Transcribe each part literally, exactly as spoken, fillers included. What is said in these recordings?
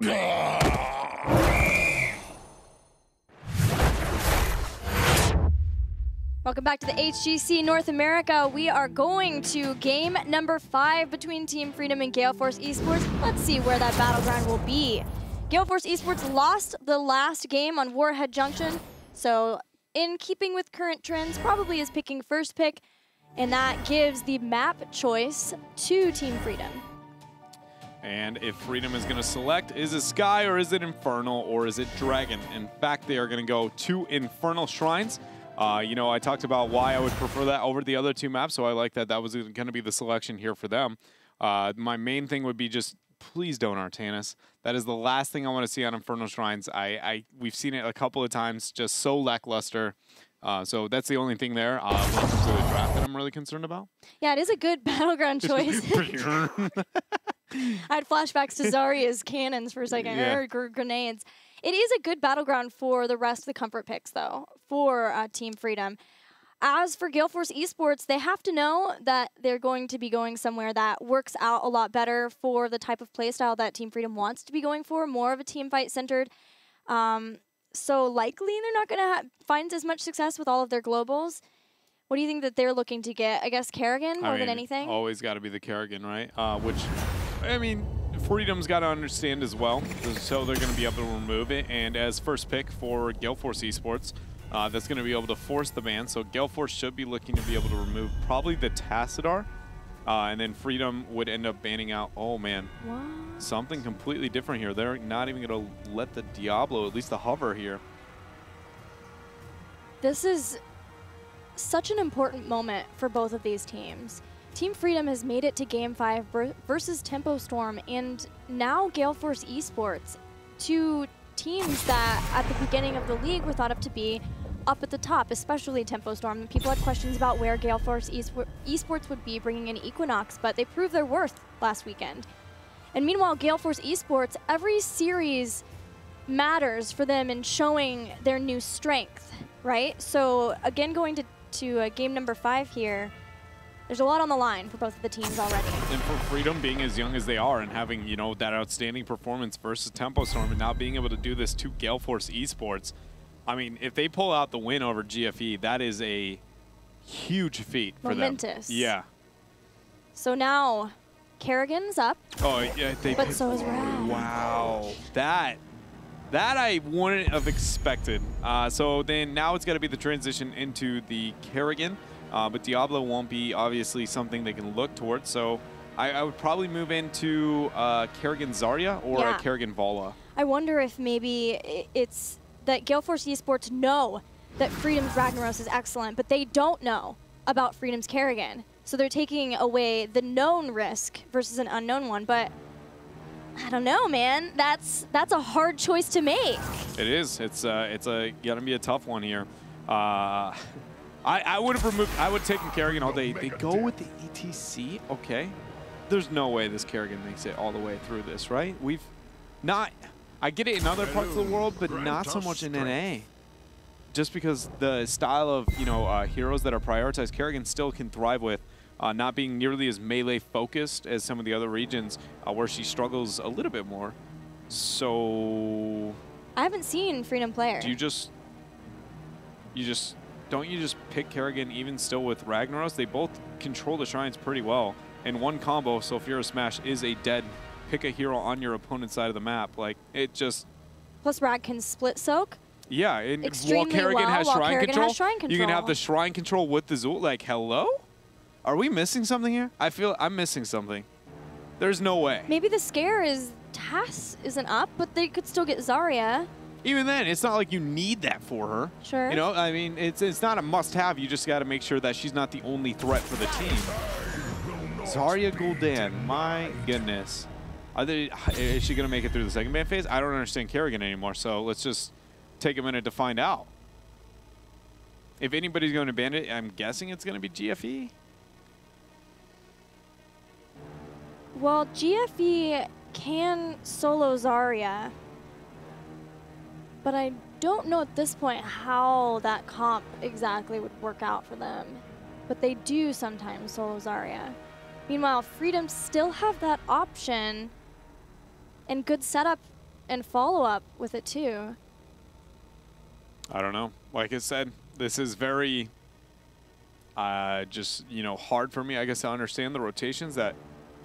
Welcome back to the H G C North America. We are going to game number five between Team Freedom and Gale Force Esports. Let's see where that battleground will be. Gale Force Esports lost the last game on Warhead Junction, so in keeping with current trends, probably is picking first pick, and that gives the map choice to Team Freedom. And if Freedom is going to select, is it Sky or is it Infernal or is it Dragon? In fact, they are going to go to Infernal Shrines. Uh, you know, I talked about why I would prefer that over the other two maps, so I like that that was going to be the selection here for them. Uh, my main thing would be just, please don't Artanis. That is the last thing I want to see on Infernal Shrines. I, I We've seen it a couple of times, just so lackluster. Uh, so that's the only thing there. Uh, when it comes to the draft that I'm really concerned about. Yeah, it is a good battleground choice. I had flashbacks to Zarya's cannons for a second, yeah. or gr grenades. It is a good battleground for the rest of the comfort picks, though, for uh, Team Freedom. As for Gale Force Esports, they have to know that they're going to be going somewhere that works out a lot better for the type of playstyle that Team Freedom wants to be going for, more of a team fight centered. Um, so likely they're not going to find as much success with all of their globals. What do you think that they're looking to get? I guess Kerrigan more I mean, than anything? Always got to be the Kerrigan, right? Uh, which... I mean, Freedom's got to understand as well, so they're going to be able to remove it. And as first pick for Gale Force Esports, uh, that's going to be able to force the ban. So Gale Force should be looking to be able to remove probably the Tassadar, uh, and then Freedom would end up banning out. Oh man, what? Something completely different here. They're not even going to let the Diablo, at least the hover here. This is such an important moment for both of these teams. Team Freedom has made it to Game five versus Tempo Storm and now Gale Force Esports, two teams that at the beginning of the league were thought up to be up at the top, especially Tempo Storm. People had questions about where Gale Force Esports would be bringing in Equinox, but they proved their worth last weekend. And meanwhile, Gale Force Esports, every series matters for them in showing their new strength, right? So again, going to, to uh, game number five here, there's a lot on the line for both of the teams already. And for Freedom being as young as they are and having, you know, that outstanding performance versus Tempo Storm and now being able to do this to Gale Force Esports, I mean, if they pull out the win over G F E, that is a huge feat for Momentous. them. Yeah. So now Kerrigan's up. Oh, yeah. They but so is Rao. Wow. That, that I wouldn't have expected. Uh, so then now it's got to be the transition into the Kerrigan. Uh, but Diablo won't be obviously something they can look towards, so I, I would probably move into uh, Kerrigan Zarya or yeah. a Kerrigan Valla. I wonder if maybe it's that Gale Force Esports know that Freedom's Ragnaros is excellent, but they don't know about Freedom's Kerrigan, so they're taking away the known risk versus an unknown one. But I don't know, man. That's that's a hard choice to make. It is. It's uh, it's a gonna be a tough one here. Uh, I, I would have removed, I would have taken Kerrigan all day. They go with the E T C, okay. There's no way this Kerrigan makes it all the way through this, right? We've not, I get it in other parts of the world, but not so much in N A. Just because the style of, you know, uh, heroes that are prioritized, Kerrigan still can thrive with, uh, not being nearly as melee focused as some of the other regions uh, where she struggles a little bit more. So... I haven't seen Freedom player. Do you just, you just, Don't you just pick Kerrigan even still with Ragnaros? They both control the shrines pretty well. And one combo, Sulfurous Smash, is a dead. Pick a hero on your opponent's side of the map. Like, it just... Plus, Rag can split soak. Yeah, and Extremely while Kerrigan, well, has, while shrine Kerrigan control, has shrine control, you can have the shrine control with the Zul. Like, hello? Are we missing something here? I feel I'm missing something. There's no way. Maybe the scare is Tass isn't up, but they could still get Zarya. Even then, it's not like you need that for her. Sure. You know, I mean, it's it's not a must-have. You just got to make sure that she's not the only threat for the team. Zarya Gul'dan, my goodness. Are they, is she going to make it through the second ban phase? I don't understand Kerrigan anymore, so let's just take a minute to find out. If anybody's going to ban it, I'm guessing it's going to be G F E. Well, G F E can solo Zarya. But I don't know at this point how that comp exactly would work out for them. But they do sometimes solo Zarya. Meanwhile, Freedom still have that option and good setup and follow-up with it too. I don't know. Like I said, this is very uh, just, you know, hard for me, I guess, to understand the rotations that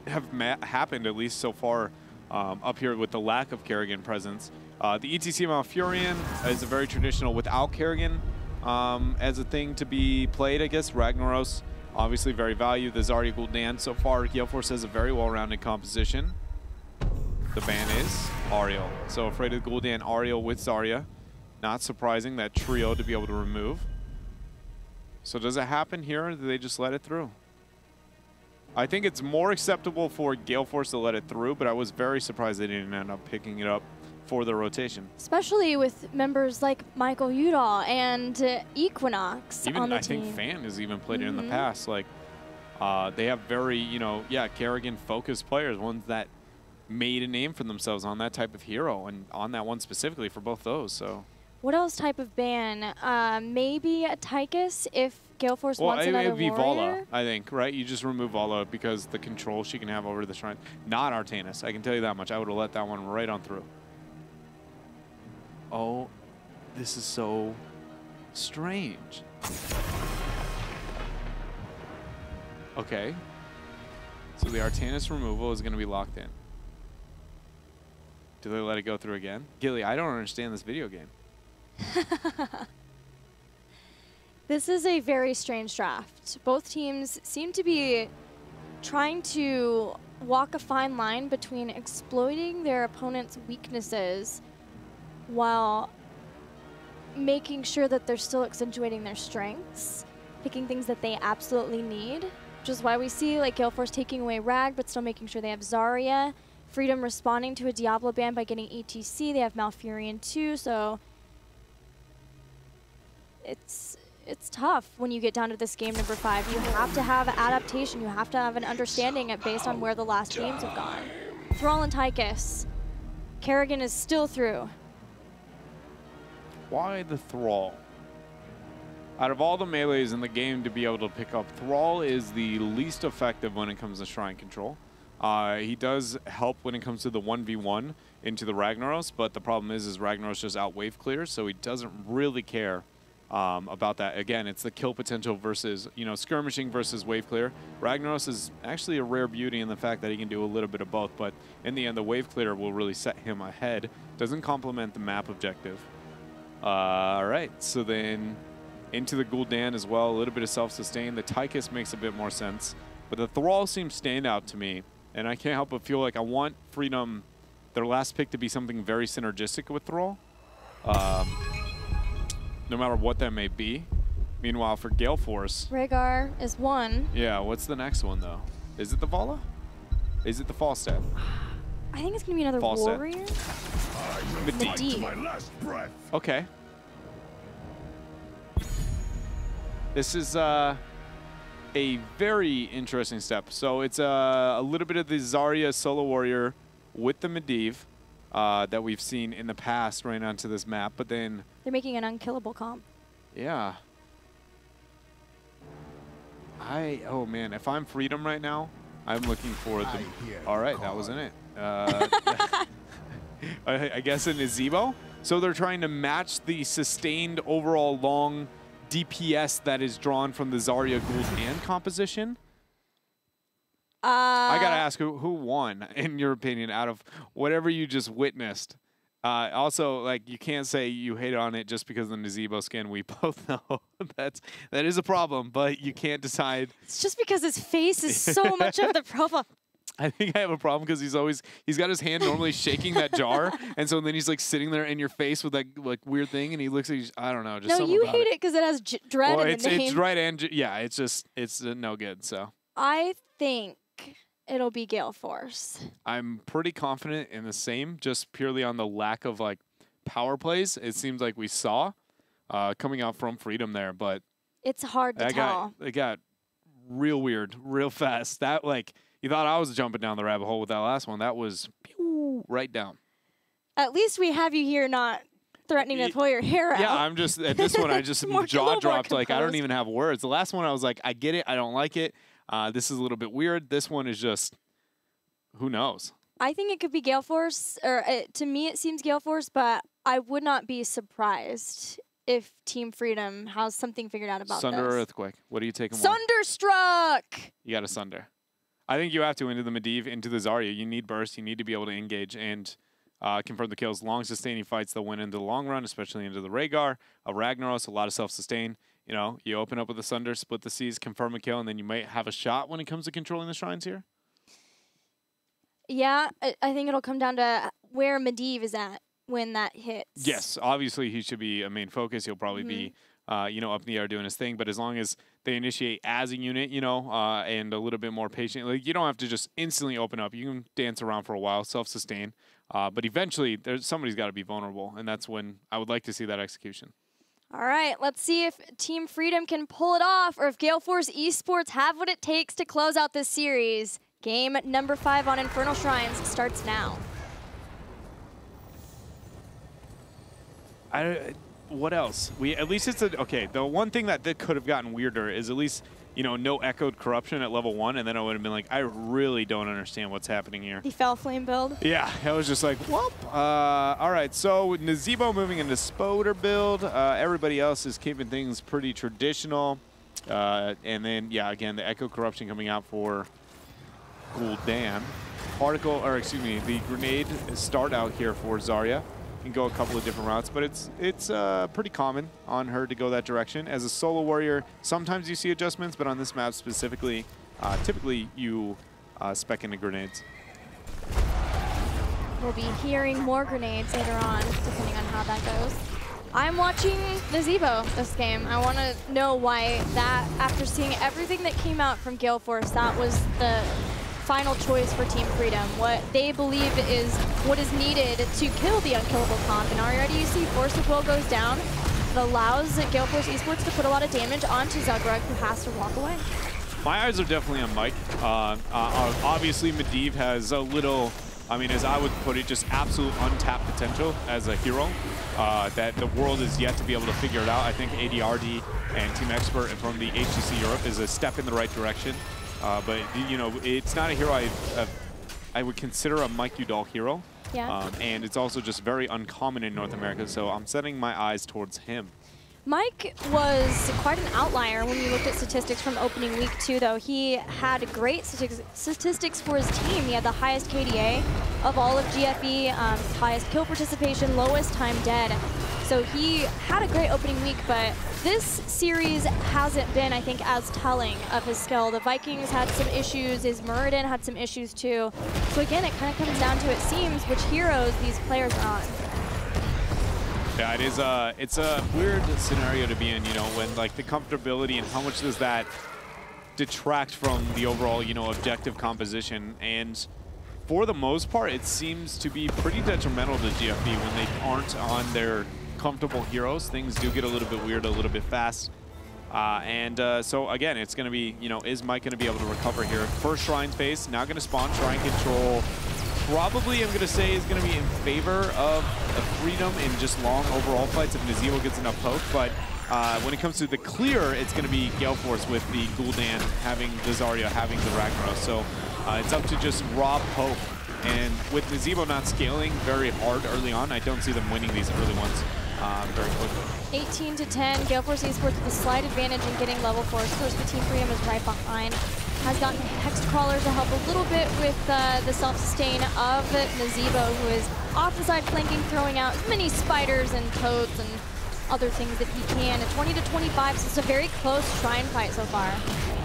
have ma happened, at least so far, um, up here with the lack of Kerrigan presence. Uh, the E T C Malfurion is a very traditional without Kerrigan um, as a thing to be played, I guess. Ragnaros, obviously very valued. The Zarya Gul'dan so far, Gale Force has a very well-rounded composition. The ban is Ariel. So afraid of Gul'dan, Ariel with Zarya. Not surprising that trio to be able to remove. So does it happen here, or do they just let it through? I think it's more acceptable for Gale Force to let it through, but I was very surprised they didn't end up picking it up for the rotation. Especially with members like Michael Udall and uh, Equinox even, on the I team. think Fan has even played mm-hmm. it in the past. Like uh, they have very, you know, yeah, Kerrigan-focused players, ones that made a name for themselves on that type of hero, and on that one specifically for both those. So. What else type of ban? Uh, maybe a Tychus if Gale Force well, wants it, another warrior? Well, it would be Valla, I think, right? You just remove Valla because the control she can have over the shrine. Not Artanis, I can tell you that much. I would have let that one right on through. Oh, this is so strange. Okay. So the Artanis removal is going to be locked in. Do they let it go through again? Gilly, I don't understand this video game. This is a very strange draft. Both teams seem to be trying to walk a fine line between exploiting their opponent's weaknesses while making sure that they're still accentuating their strengths, picking things that they absolutely need, which is why we see like Gale Force taking away Rag but still making sure they have Zarya, Freedom responding to a Diablo ban by getting E T C, they have Malfurion too, so It's it's tough when you get down to this game number five. You have to have adaptation. You have to have an understanding based on where the last games have gone. Thrall and Tychus. Kerrigan is still through. Why the Thrall? Out of all the melees in the game to be able to pick up, Thrall is the least effective when it comes to shrine control. Uh, he does help when it comes to the one v one into the Ragnaros, but the problem is, is Ragnaros just out wave clears, so he doesn't really care Um, about that. Again, it's the kill potential versus, you know, skirmishing versus wave clear. Ragnaros is actually a rare beauty in the fact that he can do a little bit of both, but in the end, the wave clear will really set him ahead. Doesn't complement the map objective. Uh, all right, so then into the Gul'dan as well, a little bit of self-sustain. The Tychus makes a bit more sense, but the Thrall seems standout to me, and I can't help but feel like I want Freedom, their last pick, to be something very synergistic with Thrall. Um, No matter what that may be. Meanwhile, for Gale Force, Rehgar is one. Yeah, what's the next one, though? Is it the Valla? Is it the Falstaff? I think it's going to be another Falstaff. Warrior. Medivh. Okay. This is uh, a very interesting step. So it's uh, a little bit of the Zarya solo warrior with the Medivh uh, that we've seen in the past right onto this map, but then they're making an unkillable comp. Yeah. I, oh man, if I'm Freedom right now, I'm looking for the, all right, that wasn't it. Uh, I, I guess a Nazeebo. So they're trying to match the sustained overall long D P S that is drawn from the Zarya Gul'dan composition. Uh, I gotta ask, who, who won, in your opinion, out of whatever you just witnessed? Uh, also, like, you can't say you hate on it just because of the Nazeebo skin. We both know that's that is a problem, but you can't decide. It's just because his face is so much of the problem. I think I have a problem because he's always he's got his hand normally shaking that jar, and so then he's like sitting there in your face with that like weird thing, and he looks like he's, I don't know. Just no, you hate it because it. it has j dread well, in it's, the name. It's dread and yeah, it's just it's uh, no good. So I think it'll be Gale Force. I'm pretty confident in the same, just purely on the lack of like power plays. It seems like we saw uh, coming out from Freedom there, but it's hard to I tell. Got, it got real weird, real fast. That like you thought I was jumping down the rabbit hole with that last one. That was pew, right down. At least we have you here, not threatening to pull your hair out. Yeah, I'm just at this one. I just jaw dropped. Like I don't even have words. The last one I was like, I get it. I don't like it. Uh, this is a little bit weird. This one is just, who knows? I think it could be Gale Force, or uh, to me it seems Gale Force, but I would not be surprised if Team Freedom has something figured out about Sunder this. Or Earthquake. What are you taking? Sunderstruck! More? You got to Sunder. I think you have to into the Medivh, into the Zarya. You need burst. You need to be able to engage and uh, confirm the kills. Long sustaining fights that win into the long run, especially into the Rehgar, a Ragnaros, a lot of self-sustain. You know, you open up with a Sunder, split the seas, confirm a kill, and then you might have a shot when it comes to controlling the shrines here. Yeah, I, I think it'll come down to where Medivh is at when that hits. Yes, obviously he should be a main focus. He'll probably mm-hmm. be, uh, you know, up in the air doing his thing. But as long as they initiate as a unit, you know, uh, and a little bit more patient, like you don't have to just instantly open up. You can dance around for a while, self-sustain. Uh, but eventually, there's somebody's got to be vulnerable, and that's when I would like to see that execution. All right, let's see if Team Freedom can pull it off, or if Gale Force Esports have what it takes to close out this series. Game number five on Infernal Shrines starts now. I, what else? We at least it's a, okay. The one thing that, that could have gotten weirder is at least you know no echoed corruption at level one, and then I would have been like, I really don't understand what's happening here. The fell flame build. Yeah, I was just like, whoop. Uh, all right, so with Nazeebo moving into Spoder build, uh, everybody else is keeping things pretty traditional, uh, and then yeah, again the echo corruption coming out for Gul'dan. Particle, or excuse me, the grenade start out here for Zarya. Can go a couple of different routes, but it's it's uh, pretty common on her to go that direction. As a solo warrior, sometimes you see adjustments, but on this map specifically, uh, typically you uh, spec into grenades. We'll be hearing more grenades later on, depending on how that goes. I'm watching Nazeebo this game. I want to know why that, after seeing everything that came out from Gale Force, that was the final choice for Team Freedom. What they believe is what is needed to kill the unkillable comp. And already you see Force of Will goes down. It allows Gale Force Esports to put a lot of damage onto Zugrug, who has to walk away. My eyes are definitely on Mike. Uh, uh, obviously, Medivh has a little, I mean, as I would put it, just absolute untapped potential as a hero uh, that the world is yet to be able to figure it out. I think A D R D and Team Expert from the H G C Europe is a step in the right direction. Uh, but, you know, it's not a hero I, uh, I would consider a Mike Udall hero. Yeah. Um, and it's also just very uncommon in North America, so I'm setting my eyes towards him. Mike was quite an outlier when you looked at statistics from opening week two, though. He had great statistics for his team. He had the highest K D A of all of G F E, um, highest kill participation, lowest time dead. So he had a great opening week, but this series hasn't been, I think, as telling of his skill. The Vikings had some issues, his Muradin had some issues too. So again, it kind of comes down to, it seems, which heroes these players are on. Yeah, it is a, it's a weird scenario to be in, you know, when like the comfortability and how much does that detract from the overall, you know, objective composition. And for the most part, it seems to be pretty detrimental to G F E when they aren't on their comfortable heroes. Things do get a little bit weird, a little bit fast. Uh, and uh, so again, it's gonna be, you know, is Mike gonna be able to recover here? First Shrine phase, now gonna spawn Shrine Control. Probably, I'm gonna say, is gonna be in favor of, of Freedom in just long overall fights if Nazeebo gets enough poke. But uh, when it comes to the clear, it's gonna be Gale Force with the Gul'dan having the Zarya, having the Ragnaros. So uh, it's up to just raw poke. And with Nazeebo not scaling very hard early on, I don't see them winning these early ones. Um, very quickly. eighteen to ten, Gale Force Esports with a slight advantage in getting level four. First, the Team Freedom is right behind. Has gotten Hexcrawler to help a little bit with uh, the self-sustain of Nazeebo, who is off the side flanking, throwing out many spiders and toads and other things that he can. A twenty to twenty-five, so it's a very close shrine fight so far.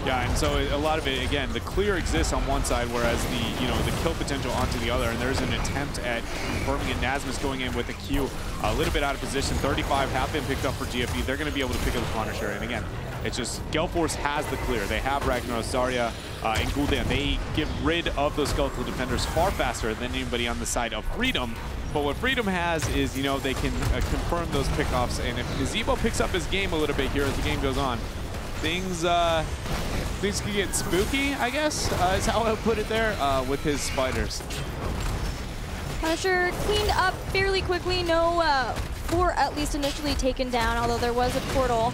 Yeah, and so a lot of it, again, the clear exists on one side, whereas the, you know, the kill potential onto the other, and there's an attempt at confirming it. Nasmus going in with a Q, a little bit out of position. thirty-five have been picked up for G F E. They're going to be able to pick up the Punisher, and again, it's just Gale Force has the clear. They have Ragnaros, Zarya, uh, and Gul'dan. They get rid of those skeletal defenders far faster than anybody on the side of Freedom. But what Freedom has is, you know, they can uh, confirm those pickoffs, and if Nazeebo picks up his game a little bit here as the game goes on, things uh, things can get spooky, I guess, uh, is how I put it there, uh, with his spiders. Punisher cleaned up fairly quickly, no uh, four at least initially taken down, although there was a portal.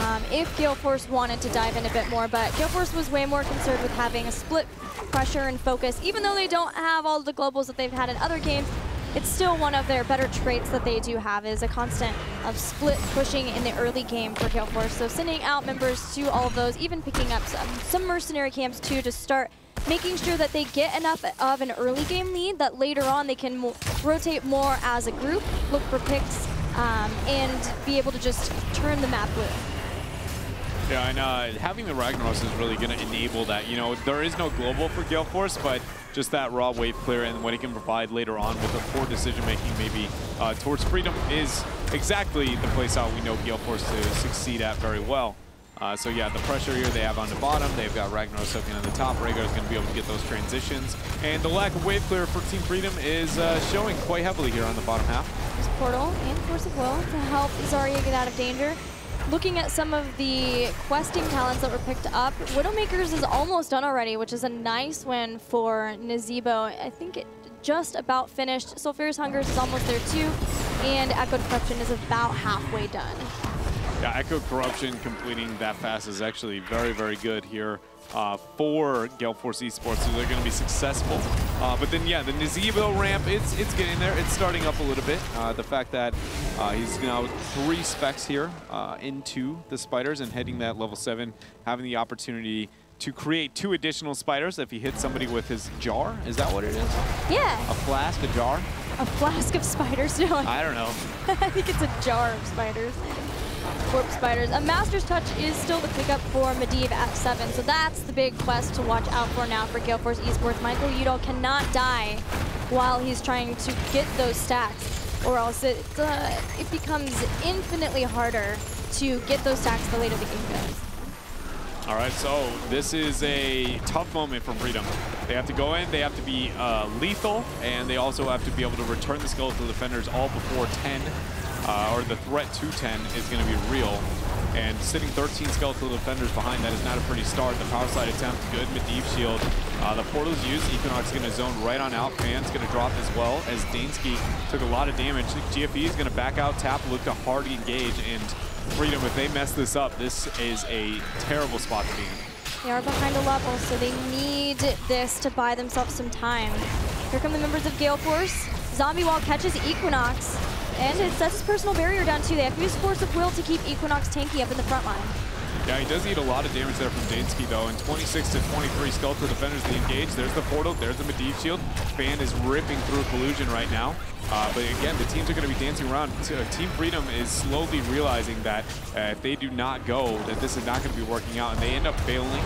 um, if Gale Force wanted to dive in a bit more, but Gale Force was way more concerned with having a split pressure and focus. Even though they don't have all the globals that they've had in other games, it's still one of their better traits that they do have, is a constant of split pushing in the early game for Gale Force. So sending out members to all of those, even picking up some, some mercenary camps too, to start making sure that they get enough of an early game lead that later on they can mo rotate more as a group, look for picks, um, and be able to just turn the map blue. Yeah, and uh, having the Ragnaros is really going to enable that. You know, there is no global for Gale Force, but just that raw wave clear and what he can provide later on with the poor decision making, maybe uh, towards Freedom, is exactly the place out we know Gale Force to succeed at very well. Uh, so yeah, the pressure here they have on the bottom, they've got Ragnaros hooking on the top, Rhaegar's going to be able to get those transitions, and the lack of wave clear for Team Freedom is uh, showing quite heavily here on the bottom half. There's Portal and Force of Will to help Zarya get out of danger. Looking at some of the questing talents that were picked up, Widowmakers is almost done already, which is a nice win for Nazeebo. I think it just about finished. Sulphurous Hungers is almost there too, and Echoed Corruption is about halfway done. Yeah, Echo Corruption completing that fast is actually very, very good here uh, for Gale Force Esports, so they're going to be successful. Uh, but then, yeah, the Nazeebo ramp, it's it's getting there. It's starting up a little bit. Uh, the fact that uh, he's now three specs here uh, into the spiders and heading that level seven, having the opportunity to create two additional spiders if he hits somebody with his jar. Is that what it is? Yeah. A flask, a jar? A flask of spiders? No. I don't know. I think it's a jar of spiders. Warp spiders. A Master's Touch is still the pickup for Medivh at seven, so that's the big quest to watch out for now for Gale Force Esports. Michael Udall cannot die while he's trying to get those stacks, or else it, uh, it becomes infinitely harder to get those stacks the later the game goes. All right, so this is a tough moment for Freedom. They have to go in, they have to be uh, lethal, and they also have to be able to return the skeletal defenders all before ten. Uh, or the threat to ten is going to be real. And sitting thirteen skeletal defenders behind that is not a pretty start. The power slide attempt, good. Medivh shield. Uh, the portal's used. Equinox is going to zone right on out. Fan's going to drop as well, as Dainzki took a lot of damage. G F E is going to back out, tap, look to hard engage. And Freedom, if they mess this up, this is a terrible spot to be in. They are behind a level, so they need this to buy themselves some time. Here come the members of Gale Force. Zombie Wall catches Equinox. And it sets his personal barrier down too. They have to use Force of Will to keep Equinox tanky up in the front line. Yeah, he does eat a lot of damage there from Dainzki though. And twenty-six to twenty-three skeletal defenders, they engage. There's the portal, there's the Medivh shield. Fan is ripping through collusion right now. Uh, but again, the teams are going to be dancing around. Team Freedom is slowly realizing that uh, if they do not go, that this is not going to be working out. And they end up failing.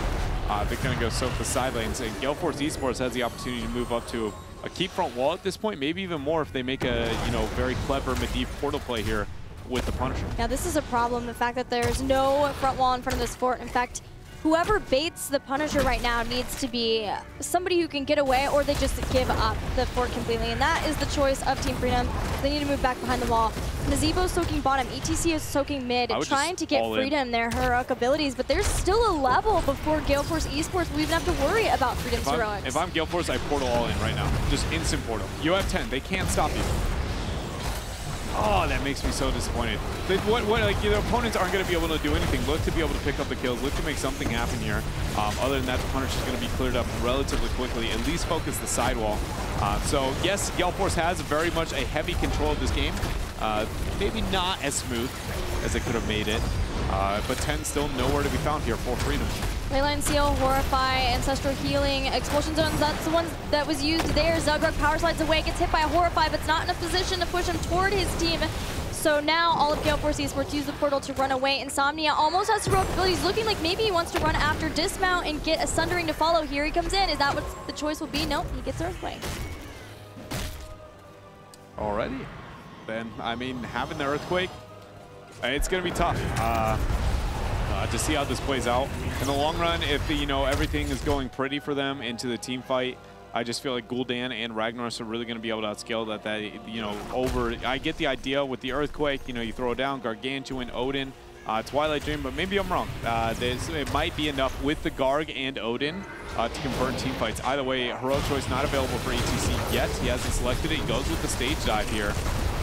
Uh, they're going to go soak the side lanes. And Gale Force Esports has the opportunity to move up to a keep front wall at this point, maybe even more if they make a, you know, very clever Medivh portal play here with the Punisher. Now this is a problem, the fact that there's no front wall in front of this fort. In fact, whoever baits the Punisher right now needs to be somebody who can get away, or they just give up the fort completely. And that is the choice of Team Freedom. They need to move back behind the wall. Nazeebo soaking bottom, E T C is soaking mid, trying to get Freedom in their heroic abilities, but there's still a level before Gale Force Esports we even have to worry about Freedom's if heroics. If I'm Gale Force, I portal all in right now. Just instant portal. You have ten, they can't stop you. Oh, that makes me so disappointed. They, what, what, like, their opponents aren't going to be able to do anything. Look to be able to pick up the kills. Look to make something happen here. Um, other than that, the Punisher's going to be cleared up relatively quickly. At least focus the sidewall. Uh, so, yes, Gale Force has very much a heavy control of this game. Uh, maybe not as smooth as it could have made it. Uh, but ten still nowhere to be found here for Freedom. Leyline Seal, Horrify, Ancestral Healing, Explosion Zones, that's the one that was used there. Zugrug power slides away, gets hit by a Horrify, but it's not in a position to push him toward his team. So now all of Gale Force Esports use the portal to run away. Insomnia almost has heroic abilities, looking like maybe he wants to run after Dismount and get a Sundering to follow. Here he comes in. Is that what the choice will be? Nope, he gets Earthquake. Alrighty. Then, I mean, having the Earthquake, it's going to be tough. Uh, Uh, to see how this plays out. In the long run, if the, you know, everything is going pretty for them into the team fight, I just feel like Gul'dan and Ragnaros are really going to be able to outscale that, that, you know, over. I get the idea with the Earthquake, you know, you throw down Gargantuan, Odin, uh, Twilight Dream, but maybe I'm wrong. Uh, this, it might be enough with the Garg and Odin uh, to convert team fights. Either way, Heroic Choice not available for E T C yet. He hasn't selected it. He goes with the stage dive here.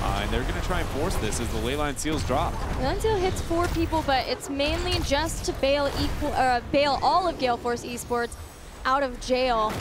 Uh, and they're going to try and force this as the Leyline Seal's drop. Leyline Seal hits four people, but it's mainly just to bail, equal, uh, bail all of Gale Force Esports out of jail.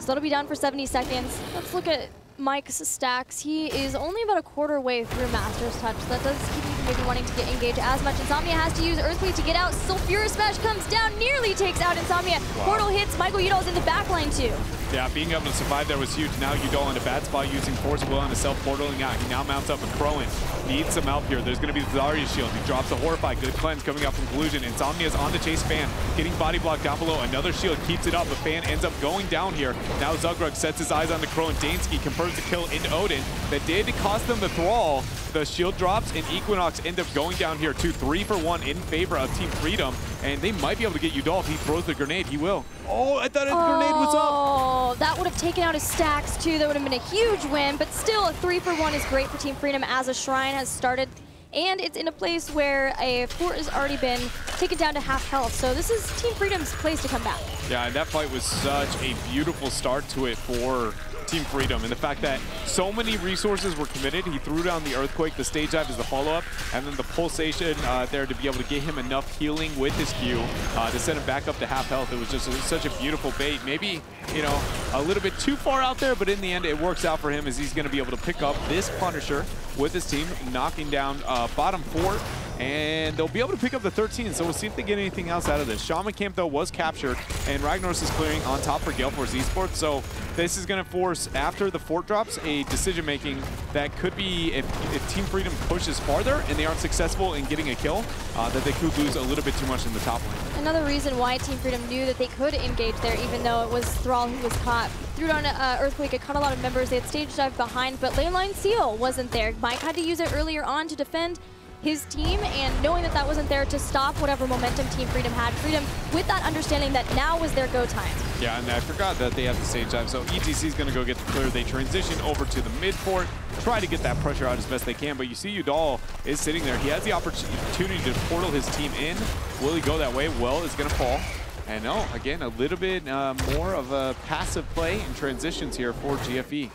So that'll be done for seventy seconds. Let's look at Mike's stacks. He is only about a quarter way through Master's Touch, so that does keep him from maybe wanting to get engaged as much. Insomnia has to use Earthquake to get out. Sulfurous Smash comes down, nearly takes out Insomnia. Wow. Portal hits, Michael Udall's in the back line too. Yeah, being able to survive there was huge. Now Udall in a bad spot using Force of Will and a self-portaling out. He now mounts up a Crowan. Needs some help here. There's going to be the Zarya shield. He drops a Horrify. Good cleanse coming up from Collusion. Insomnia's on the chase Fan. Getting body blocked down below. Another shield keeps it up, but Fan ends up going down here. Now Zugrug sets his eyes on the Crowan. Dainzki confirms the kill into Odin. That did cost them the Thrall. The shield drops, and Equinox end up going down here too. Three for one in favor of Team Freedom. And they might be able to get Udall. If he throws the grenade, he will. Oh, I thought his oh, grenade was up. That would have taken out his stacks, too. That would have been a huge win, but still a three for one is great for Team Freedom as a shrine has started. And it's in a place where a fort has already been taken down to half health. So this is Team Freedom's place to come back. Yeah, and that fight was such a beautiful start to it for Team Freedom, and the fact that so many resources were committed. He threw down the Earthquake, the Stage Dive is the follow-up, and then the Pulsation uh, there to be able to get him enough healing with his Q uh, to send him back up to half health. It was just a, such a beautiful bait. Maybe, you know, a little bit too far out there, but in the end, it works out for him as he's going to be able to pick up this Punisher with his team, knocking down uh, bottom four. And they'll be able to pick up the thirteen, so we'll see if they get anything else out of this. Shaman Camp, though, was captured, and Ragnaros is clearing on top for Gale Force Esports. So this is going to force, after the fort drops, a decision-making that could be, if, if Team Freedom pushes farther and they aren't successful in getting a kill, uh, that they could lose a little bit too much in the top lane. Another reason why Team Freedom knew that they could engage there, even though it was Thrall who was caught. Threw down uh, Earthquake, it caught a lot of members. They had Stage Dive behind, but Leyline Seal wasn't there. Mike had to use it earlier on to defend his team, and knowing that that wasn't there to stop whatever momentum Team Freedom had. Freedom with that understanding that now was their go time. Yeah, and I forgot that they have the Stage Dive, so E T C is going to go get the clear. They transition over to the mid port, try to get that pressure out as best they can, but you see Udall is sitting there. He has the opportunity to portal his team in. Will he go that way? Well, it's going to fall. And no, again, a little bit uh, more of a passive play in transitions here for G F E.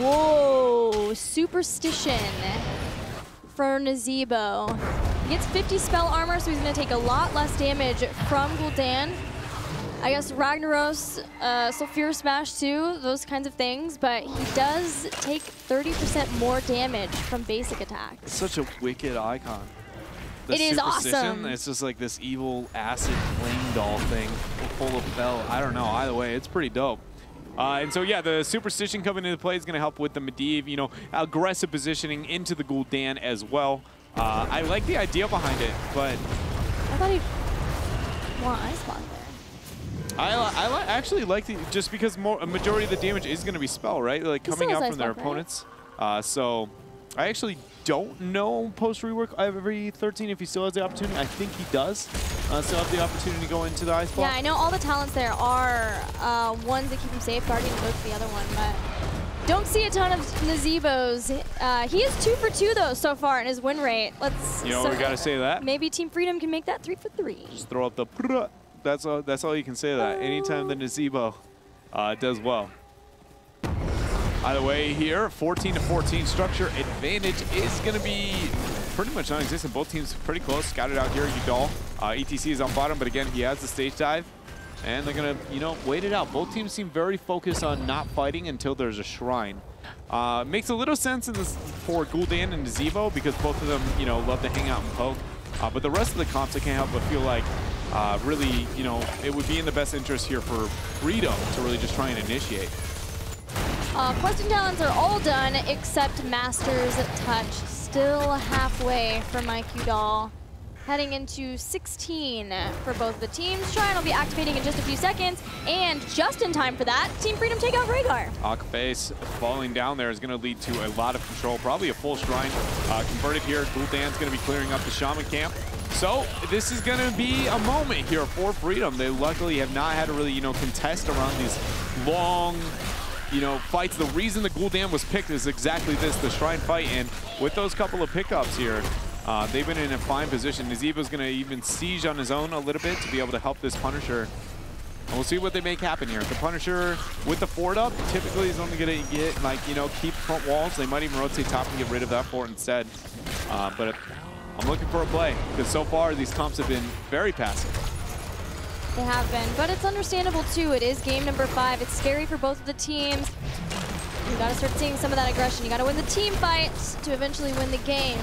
Whoa, superstition for Nazeebo. He gets fifty spell armor, so he's gonna take a lot less damage from Gul'dan. I guess Ragnaros, uh, Sulfurous Smash too, those kinds of things, but he does take thirty percent more damage from basic attack. It's such a wicked icon. The it is awesome. It's just like this evil acid flame doll thing full of fell. I don't know, either way, it's pretty dope. Uh, and so, yeah, the Superstition coming into play is going to help with the Medivh, you know, aggressive positioning into the Gul'dan as well. Uh, I like the idea behind it, but I thought he'd want Ice Block there. I, li I li actually like the, just because more, a majority of the damage is going to be spell, right? Like coming out from their opponents. Uh, so I actually don't know post-rework every thirteen if he still has the opportunity. I think he does uh, still have the opportunity to go into the Ice Ball. Yeah, I know all the talents there are uh, ones that keep him safe. Guardian goes to the other one, but don't see a ton of Nazebo's. Uh, he is two for two, though, so far in his win rate. Let's. You know, so we got to say that. Maybe Team Freedom can make that three for three. Just throw up the prrrr. That's all, that's all you can say to that. Oh. Anytime the Nazeebo uh, does well. Either way here, fourteen to fourteen structure advantage is going to be pretty much non-existent. Both teams pretty close, scouted out here. Udall, uh, E T C is on bottom, but again, he has the Stage Dive. And they're going to, you know, wait it out. Both teams seem very focused on not fighting until there's a shrine. Uh, makes a little sense in this for Gul'dan and Nazeebo because both of them, you know, love to hang out and poke. Uh, but the rest of the comps, I can't help but feel like uh, really, you know, it would be in the best interest here for Freedom to really just try and initiate. Uh, quest and talents are all done except Master's Touch. Still halfway for Mike Udall. Heading into sixteen for both the teams. Shrine will be activating in just a few seconds. And just in time for that, Team Freedom take out Rehgar. Occiface falling down there is going to lead to a lot of control. Probably a full shrine uh, converted here. Gul'dan's going to be clearing up the Shaman Camp. So this is going to be a moment here for Freedom. They luckily have not had to really, you know, contest around these long, you know, fights. The reason the Gul'dan was picked is exactly this, the shrine fight, and with those couple of pickups here, uh, they've been in a fine position. Nazeebo's going to even siege on his own a little bit to be able to help this Punisher. And we'll see what they make happen here. The Punisher with the fort up typically is only going to get, like, you know, keep front walls. They might even rotate top and get rid of that fort instead. Uh, but I'm looking for a play, because so far these comps have been very passive. They have been, but it's understandable too. It is game number five. It's scary for both of the teams. You gotta start seeing some of that aggression. You gotta win the team fights to eventually win the game.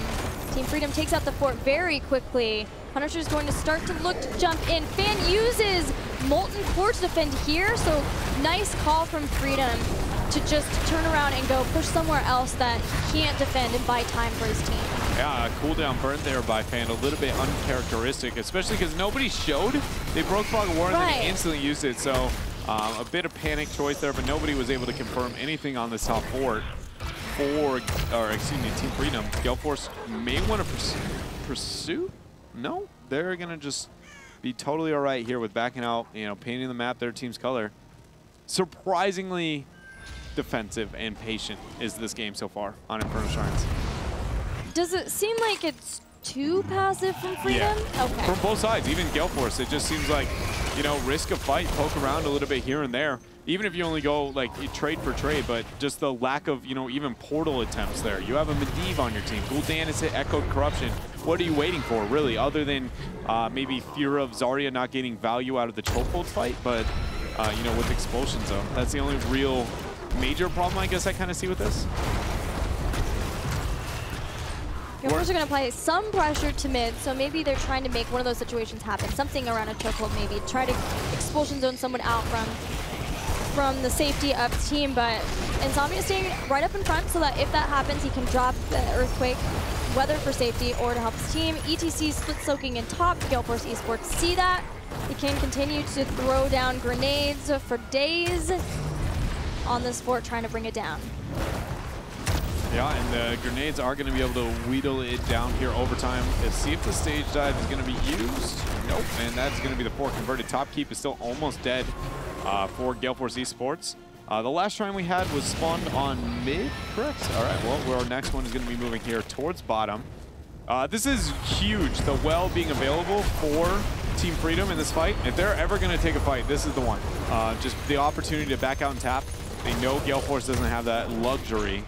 Team Freedom takes out the fort very quickly. Punisher's going to start to look to jump in. Fan uses Molten Core to defend here, so nice call from Freedom to just turn around and go push somewhere else that he can't defend and buy time for his team. Yeah, a cooldown burn there by Fan, a little bit uncharacteristic, especially because nobody showed. They broke Fog of War and right. then instantly used it, so um, a bit of panic choice there, but nobody was able to confirm anything on this top fort for, or excuse me, Team Freedom. Gale Force may want to pursue, pursue? No, they're gonna just be totally all right here with backing out, you know, painting the map their team's color. Surprisingly defensive and patient is this game so far on Infernal Shrines. Does it seem like it's too passive from Freedom? Yeah. Okay. From both sides, even Gale Force, it just seems like, you know, risk a fight, poke around a little bit here and there. Even if you only go, like, you trade for trade, but just the lack of, you know, even portal attempts there. You have a Medivh on your team. Gul'dan has hit Echoed Corruption. What are you waiting for, really, other than uh, maybe fear of Zarya not getting value out of the chokehold fight? But, uh, you know, with Expulsion Zone, that's the only real major problem I guess I kind of see with this. Gale Force are going to play some pressure to mid, so maybe they're trying to make one of those situations happen. Something around a chokehold, maybe. Try to Expulsion Zone someone out from... from the safety of the team, but Insomnia is staying right up in front so that if that happens, he can drop the Earthquake, whether for safety or to help his team. E T C split soaking in top. Gale Force Esports see that. They can continue to throw down grenades for days on this fort, trying to bring it down. Yeah, and the grenades are going to be able to wheedle it down here over time. Let's see if the stage dive is going to be used. Nope, and that's going to be the fort converted. Top keep is still almost dead. Uh, for Gale Force Esports. Uh, the last shrine we had was spawned on mid, correct? All right, well, our next one is going to be moving here towards bottom. Uh, this is huge, the well being available for Team Freedom in this fight. If they're ever going to take a fight, this is the one. Uh, just the opportunity to back out and tap. They know Gale Force doesn't have that luxury.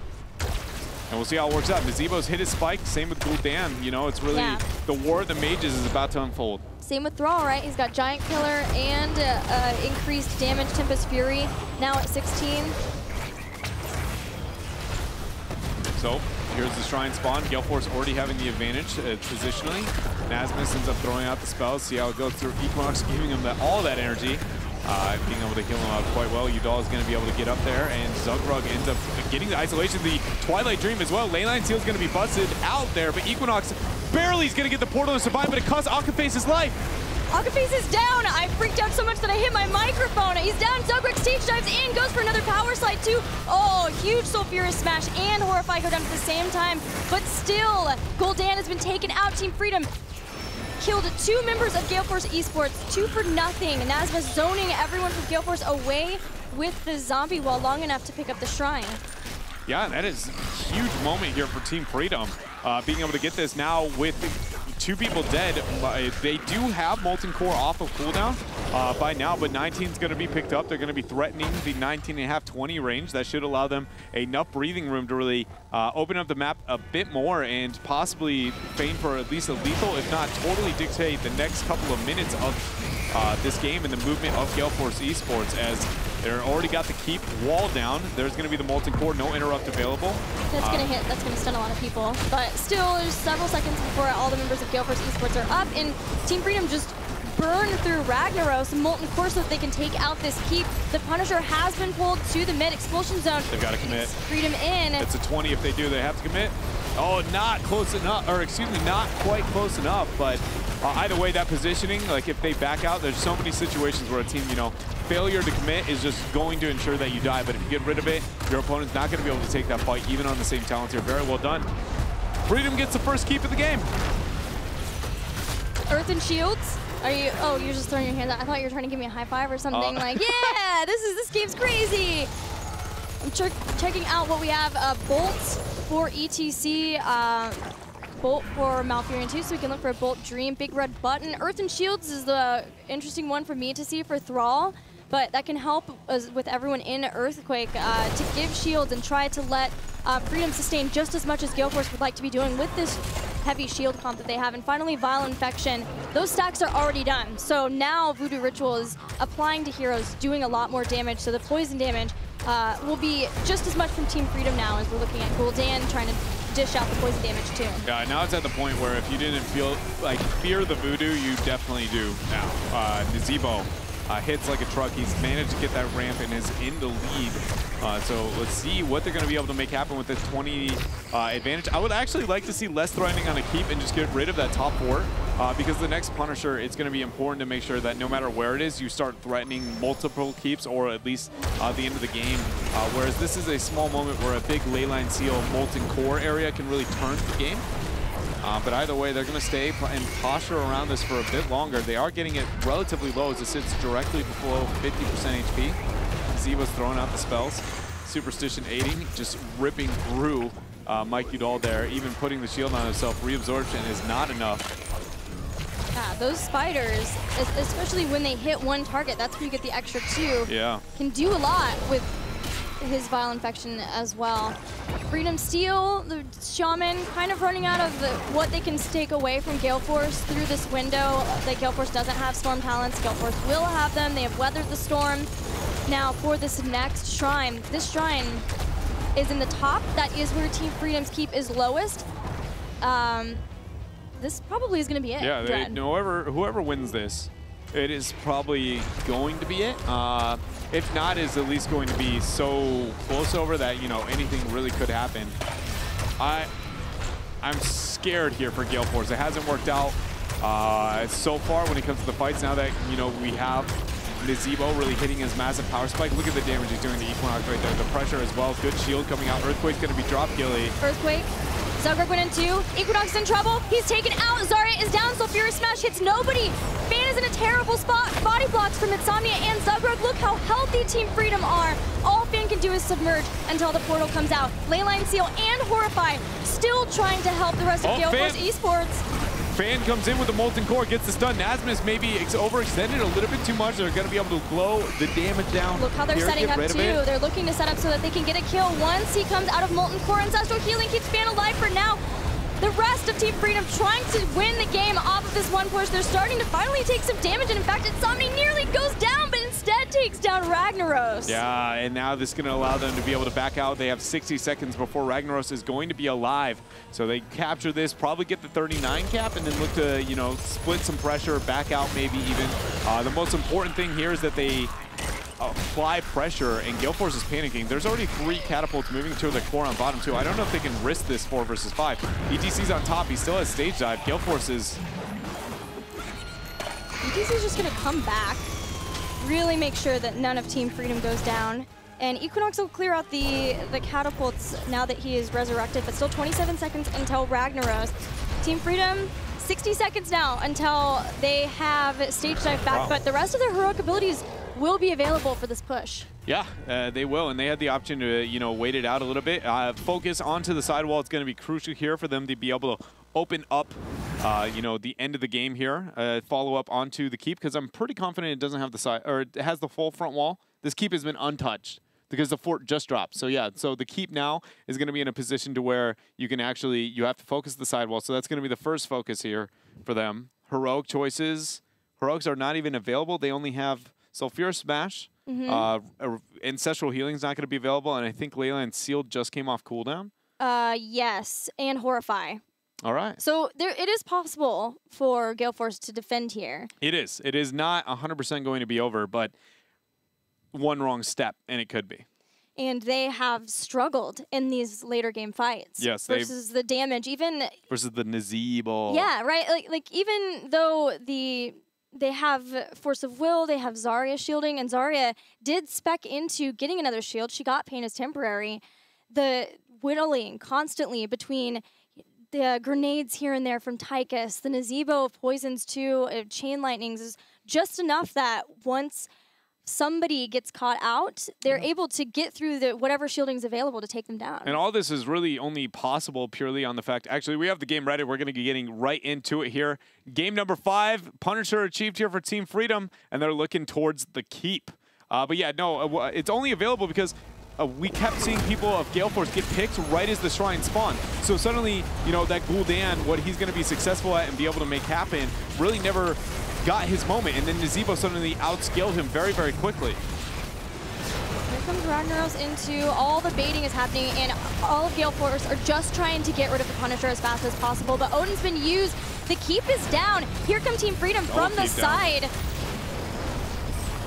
And we'll see how it works out. Nazebo's hit his spike, same with Gul'dan. You know, it's really yeah. the war of the mages is about to unfold. Same with Thrall, right? He's got Giant Killer and uh, uh, increased damage, Tempest Fury, now at sixteen. So, here's the Shrine spawn. Gale Force already having the advantage uh, positionally. Nasmus ends up throwing out the spells. See how it goes through Equinox, giving him that, all that energy. Uh, being able to kill him out quite well. Udall is going to be able to get up there, and Zugrug ends up getting the isolation. The Twilight Dream as well. Leyline Seal is going to be busted out there, but Equinox barely is going to get the portal to survive, but it costs Occiface's life. Occiface is down. I freaked out so much that I hit my microphone. He's down. Zugrug stage dives in, goes for another power slide too. Oh, huge Sulfurous Smash and Horrify go down at the same time, but still, Gul'dan has been taken out. Team Freedom killed two members of Gale Force Esports, two for nothing. Nasmus zoning everyone from Gale Force away with the zombie wall long enough to pick up the shrine. Yeah, that is a huge moment here for Team Freedom. Uh, being able to get this now with two people dead. They do have Molten Core off of cooldown uh, by now, but nineteen's going to be picked up. They're going to be threatening the nineteen and a half, twenty range. That should allow them enough breathing room to really uh, open up the map a bit more and possibly feign for at least a lethal, if not totally dictate the next couple of minutes of uh, this game and the movement of Gale Force Esports, as they're already got the keep wall down. There's going to be the Molten Core, no interrupt available. That's uh, going to hit. That's going to stun a lot of people. But still, there's several seconds before all the members of Gale Force Esports are up, and Team Freedom just burn through Ragnaros and Molten Core so that they can take out this keep. The Punisher has been pulled to the mid Expulsion Zone. They've got to commit. Freedom in. It's a twenty. If they do, they have to commit. Oh, not close enough, or excuse me, not quite close enough, but uh, either way, that positioning, like if they back out, there's so many situations where a team, you know, failure to commit is just going to ensure that you die, but if you get rid of it, your opponent's not going to be able to take that fight, even on the same talents here. Very well done. Freedom gets the first keep of the game. Earth and Shields? Are you, oh, you're just throwing your hands out. I thought you were trying to give me a high five or something. Uh. Like, yeah, this is, this game's crazy. I'm ch checking out what we have. Uh, Bolt for E T C. Uh, Bolt for Malfurion too, so we can look for a Bolt Dream. Big red button. Earth and Shields is the interesting one for me to see for Thrall, but that can help us with everyone in Earthquake uh, to give shields and try to let uh, Freedom sustain just as much as Gale Force would like to be doing with this heavy shield comp that they have. And finally, Vile Infection. Those stacks are already done. So now Voodoo Ritual is applying to heroes, doing a lot more damage. So the poison damage uh, will be just as much from Team Freedom now as we're looking at Gul'dan trying to dish out the poison damage too. Yeah, now it's at the point where if you didn't feel like fear the Voodoo, you definitely do now. Uh, Nazeebo Uh, hits like a truck. He's managed to get that ramp and is in the lead. Uh, so let's see what they're going to be able to make happen with this twenty uh, advantage. I would actually like to see less threatening on a keep and just get rid of that top four uh, because the next Punisher, it's going to be important to make sure that no matter where it is, you start threatening multiple keeps or at least uh, the end of the game. Uh, whereas this is a small moment where a big Leyline Seal Molten Core area can really turn the game. Uh, but either way, they're going to stay and posture around this for a bit longer. They are getting it relatively low as it sits directly below fifty percent H P. Zeebo's throwing out the spells. Superstition aiding, just ripping through uh, Mike Udall there, even putting the shield on himself. Reabsorption is not enough. Yeah, those spiders, especially when they hit one target, that's when you get the extra two. Yeah. Can do a lot with his Vile Infection as well. Freedom Steal, the Shaman kind of running out of the, what they can take away from Gale Force through this window. That Gale Force doesn't have Storm Talents. Gale Force will have them. They have weathered the storm. Now for this next Shrine. This Shrine is in the top. That is where Team Freedom's keep is lowest. Um, this probably is going to be it. Yeah, they, whoever, whoever wins this, it is probably going to be it. Uh, if not, it's at least going to be so close over that, you know, anything really could happen. I, I'm scared here for Gale Force. It hasn't worked out uh, so far when it comes to the fights. Now that, you know, we have Nazeebo really hitting his massive power spike. Look at the damage he's doing to Equinox right there. The pressure as well. Good shield coming out. Earthquake's going to be dropped, Gilly. Earthquake. Zugrug went in two. Equinox in trouble. He's taken out. Zarya is down. Sulfurious Smash hits nobody. Fan is in a terrible spot. Body blocks from Insomnia and Zugrug. Look how healthy Team Freedom are. All Fan can do is submerge until the portal comes out. Leyline Seal and Horrify still trying to help the rest of oh, Gale Force Esports. Fan comes in with the Molten Core, gets the stun. Nasmus maybe overextended a little bit too much. They're going to be able to glow the damage down. Look how they're here, setting up, too. They're looking to set up so that they can get a kill once he comes out of Molten Core. Ancestral Healing keeps Fan alive for now. The rest of Team Freedom trying to win the game off of this one push. They're starting to finally take some damage, and in fact, Insomnia nearly goes down, but instead takes down Ragnaros. Yeah, and now this is going to allow them to be able to back out. They have sixty seconds before Ragnaros is going to be alive. So they capture this, probably get the thirty-nine cap, and then look to, you know, split some pressure, back out maybe even. Uh, the most important thing here is that they apply pressure, and Gale Force is panicking. There's already three catapults moving to the core on bottom, too. I don't know if they can risk this four versus five. E T C's on top. He still has stage dive. Gale Force is... E T C's just going to come back, really make sure that none of Team Freedom goes down. And Equinox will clear out the, the catapults now that he is resurrected, but still twenty-seven seconds until Ragnaros. Team Freedom... sixty seconds now until they have stage dive back, wow. But the rest of their heroic abilities will be available for this push. Yeah, uh, they will, and they had the option to, you know, wait it out a little bit. Uh, focus onto the sidewall. It's going to be crucial here for them to be able to open up, uh, you know, the end of the game here. Uh, follow up onto the keep, because I'm pretty confident it doesn't have the side, or it has the full front wall. This keep has been untouched, because the fort just dropped. So yeah, so the keep now is going to be in a position to where you can actually, you have to focus the sidewall. So that's going to be the first focus here for them. Heroic choices. Heroics are not even available. They only have Sulfurous Smash. Mm-hmm. uh, Ancestral Healing is not going to be available. And I think Leyline Seal just came off cooldown. Uh, yes, and Horrify. All right. So there, it is possible for Gale Force to defend here. It is. It is not one hundred percent going to be over, but... one wrong step, and it could be. And they have struggled in these later game fights. Yes, versus the damage, even versus the Nazeebo. Yeah, right. Like, like even though the they have Force of Will, they have Zarya shielding, and Zarya did spec into getting another shield. She got Pain as Temporary. The whittling constantly between the grenades here and there from Tychus, the Nazeebo poisons too, uh, chain lightnings is just enough that once somebody gets caught out, they're yeah. able to get through the whatever shielding's available to take them down. And all this is really only possible purely on the fact, actually, we have the game ready. We're going to be getting right into it here. Game number five, Punisher achieved here for Team Freedom, and they're looking towards the keep. Uh, but yeah, no, it's only available because Uh, we kept seeing people of Gale Force get picked right as the Shrine spawned. So suddenly, you know, that Gul'dan, what he's going to be successful at and be able to make happen, really never got his moment. And then Nazeebo suddenly outscaled him very, very quickly. Here comes Ragnaros into all the baiting is happening, and all of Gale Force are just trying to get rid of the Punisher as fast as possible. But Odin's been used. The keep is down. Here come Team Freedom from the down. side.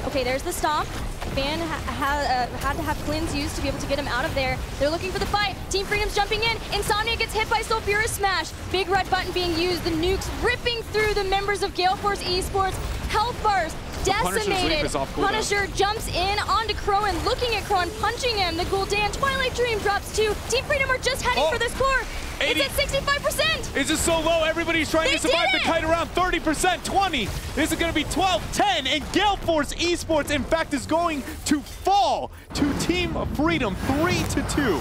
Okay, there's the stomp. Fan ha ha uh, had to have Cleanse used to be able to get him out of there. They're looking for the fight. Team Freedom's jumping in. Insomnia gets hit by Sulfurous Smash. Big red button being used. The nukes ripping through the members of Gale Force Esports. Health bars decimated. Punisher jumps in onto Crowan, looking at Crowan, punching him. The Gul'dan Twilight Dream drops too. Team Freedom are just heading oh. for this core. eighty. It's at sixty-five percent. It's just so low. Everybody's trying they to survive the kite around thirty percent, twenty. This is going to be twelve, ten, and Gale Force Esports, in fact, is going to fall to Team Freedom, three to two.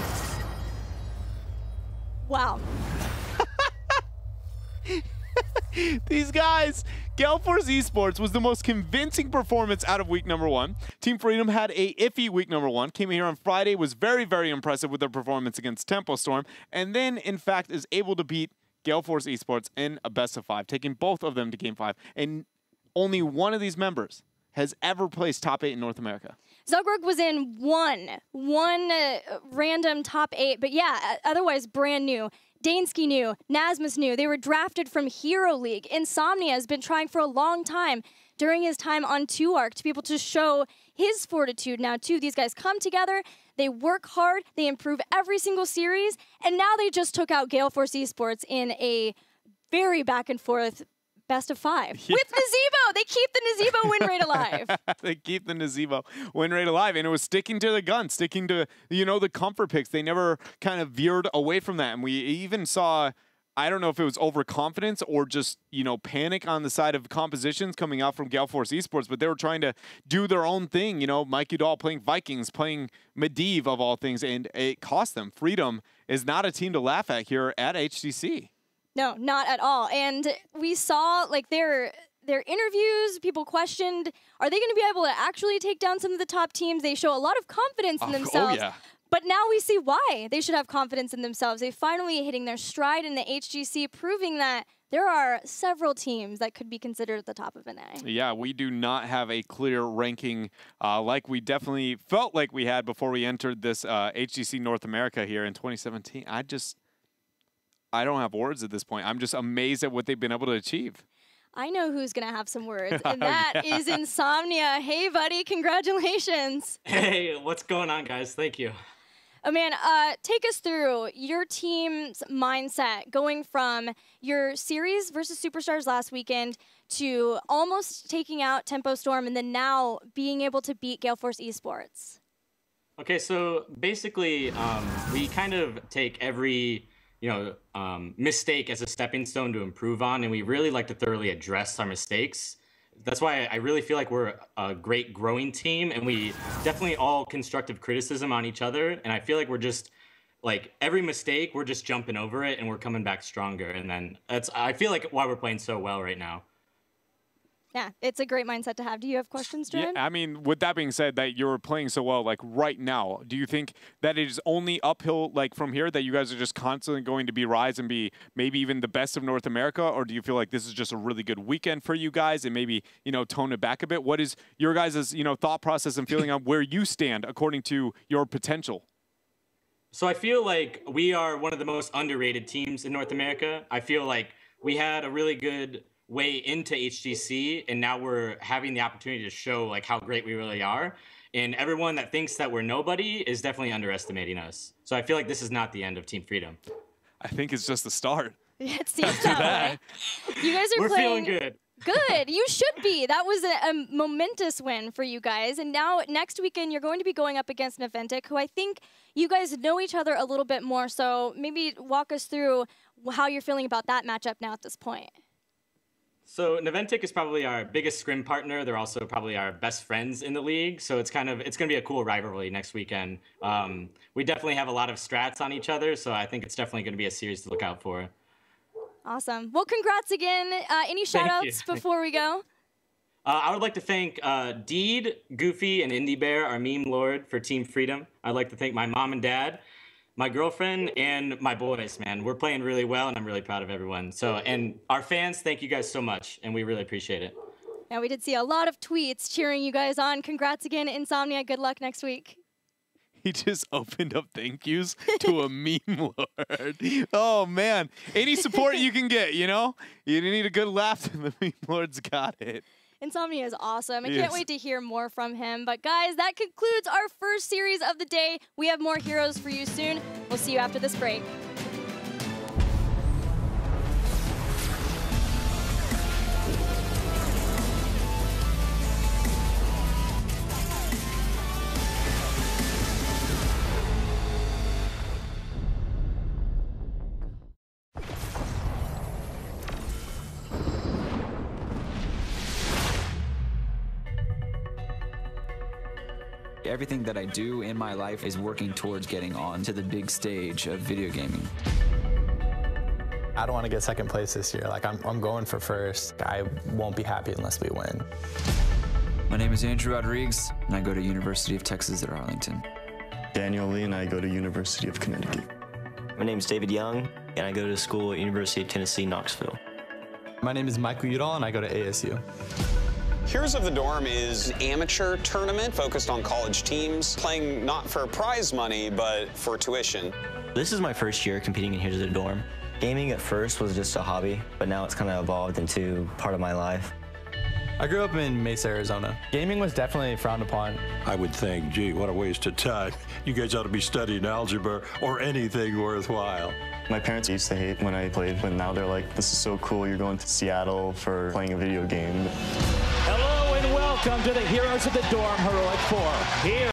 Wow. These guys, Gale Force Esports was the most convincing performance out of week number one. Team Freedom had a iffy week number one, came here on Friday, was very, very impressive with their performance against Tempo Storm, and then, in fact, is able to beat Gale Force Esports in a best of five, taking both of them to game five. And only one of these members has ever placed top eight in North America. Zugrug was in one, one uh, random top eight, but yeah, otherwise brand new. Dainzki knew, Nasmus knew, they were drafted from Hero League. Insomnia has been trying for a long time during his time on two arc to be able to show his fortitude now too. These guys come together, they work hard, they improve every single series, and now they just took out Gale Force Esports in a very back and forth best of five. Yeah. With Nazeebo! They keep the Nazeebo win rate alive. They keep the Nazeebo win rate alive. And it was sticking to the gun, sticking to, you know, the comfort picks. They never kind of veered away from that. And we even saw, I don't know if it was overconfidence or just, you know, panic on the side of compositions coming out from Gale Force Esports, but they were trying to do their own thing. You know, Michael Udall playing Vikings, playing Medivh of all things, and it cost them. Freedom is not a team to laugh at here at H G C. No, not at all. And we saw, like, their their interviews, people questioned, are they going to be able to actually take down some of the top teams? They show a lot of confidence in oh, themselves. Oh yeah. But now we see why they should have confidence in themselves. They finally hitting their stride in the H G C, proving that there are several teams that could be considered at the top of an A. Yeah, we do not have a clear ranking uh, like we definitely felt like we had before we entered this uh, H G C North America here in twenty seventeen. I just... I don't have words at this point. I'm just amazed at what they've been able to achieve. I know who's going to have some words, and that yeah. is Insomnia. Hey, buddy, congratulations. Hey, what's going on, guys? Thank you. Oh, man, uh, take us through your team's mindset going from your series versus Superstars last weekend to almost taking out Tempo Storm and then now being able to beat Gale Force Esports. Okay, so basically um, we kind of take every... you know, um, mistake as a stepping stone to improve on. And we really like to thoroughly address our mistakes. That's why I really feel like we're a great growing team, and we definitely all constructive criticism on each other. And I feel like we're just like every mistake, we're just jumping over it and we're coming back stronger. And then that's, I feel like why we're playing so well right now. Yeah, it's a great mindset to have. Do you have questions, Jordan? Yeah, I mean, with that being said, that you're playing so well, like right now, do you think that it is only uphill, like from here, that you guys are just constantly going to be rise and be maybe even the best of North America, or do you feel like this is just a really good weekend for you guys and maybe you know tone it back a bit? What is your guys' you know thought process and feeling on where you stand according to your potential? So I feel like we are one of the most underrated teams in North America. I feel like we had a really good way into H G C, and now we're having the opportunity to show like how great we really are. And everyone that thinks that we're nobody is definitely underestimating us. So I feel like this is not the end of Team Freedom. I think it's just the start. It seems that way. You guys are we're playing feeling good. Good, you should be. That was a, a momentous win for you guys. And now next weekend, you're going to be going up against Niantic, who I think you guys know each other a little bit more. So maybe walk us through how you're feeling about that matchup now at this point. So Niantic is probably our biggest scrim partner. They're also probably our best friends in the league. So it's kind of, it's going to be a cool rivalry next weekend. Um, we definitely have a lot of strats on each other. So I think it's definitely going to be a series to look out for. Awesome. Well, congrats again. Uh, any shout outs before we go? Uh, I would like to thank uh, Deed, Goofy, and Indie Bear, our meme lord, for Team Freedom. I'd like to thank my mom and dad, my girlfriend, and my boys, man. We're playing really well, and I'm really proud of everyone. So, and our fans, thank you guys so much, and we really appreciate it. Yeah, we did see a lot of tweets cheering you guys on. Congrats again, Insomnia. Good luck next week. He just opened up thank yous to a meme lord. Oh, man. Any support you can get, you know? You need a good laugh, and the meme lord's got it. Insomnia is awesome. I yes. can't wait to hear more from him. But guys, that concludes our first series of the day. We have more heroes for you soon. We'll see you after this break. Everything that I do in my life is working towards getting on to the big stage of video gaming. I don't want to get second place this year. Like, I'm, I'm going for first. I won't be happy unless we win. My name is Andrew Rodriguez, and I go to University of Texas at Arlington. Daniel Lee, and I go to University of Connecticut. My name is David Young, and I go to school at University of Tennessee, Knoxville. My name is Michael Udall, and I go to A S U. Heroes of the Dorm is an amateur tournament focused on college teams, playing not for prize money, but for tuition. This is my first year competing in Heroes of the Dorm. Gaming at first was just a hobby, but now it's kind of evolved into part of my life. I grew up in Mesa, Arizona. Gaming was definitely frowned upon. I would think, gee, what a waste of time. You guys ought to be studying algebra or anything worthwhile. My parents used to hate when I played, but now they're like, this is so cool, you're going to Seattle for playing a video game. Hello and welcome to the Heroes of the Dorm Heroic Four. Here